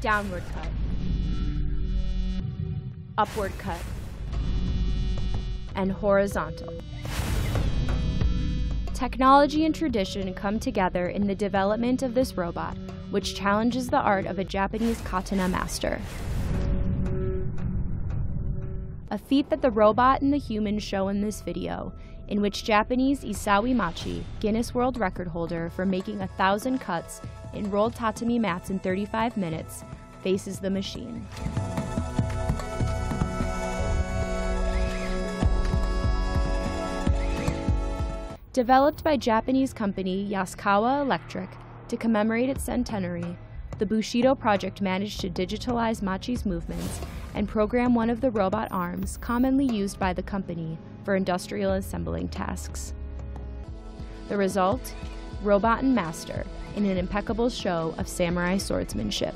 Downward cut. Upward cut. And horizontal. Technology and tradition come together in the development of this robot, which challenges the art of a Japanese katana master. A feat that the robot and the human show in this video, in which Japanese Isawi Machi, Guinness World Record holder for making 1,000 cuts in rolled tatami mats in 35 minutes, faces the machine. Developed by Japanese company Yaskawa Electric to commemorate its centenary, the Bushido Project managed to digitalize Machi's movements and program one of the robot arms commonly used by the company for industrial assembling tasks. The result? Robot and master in an impeccable show of samurai swordsmanship.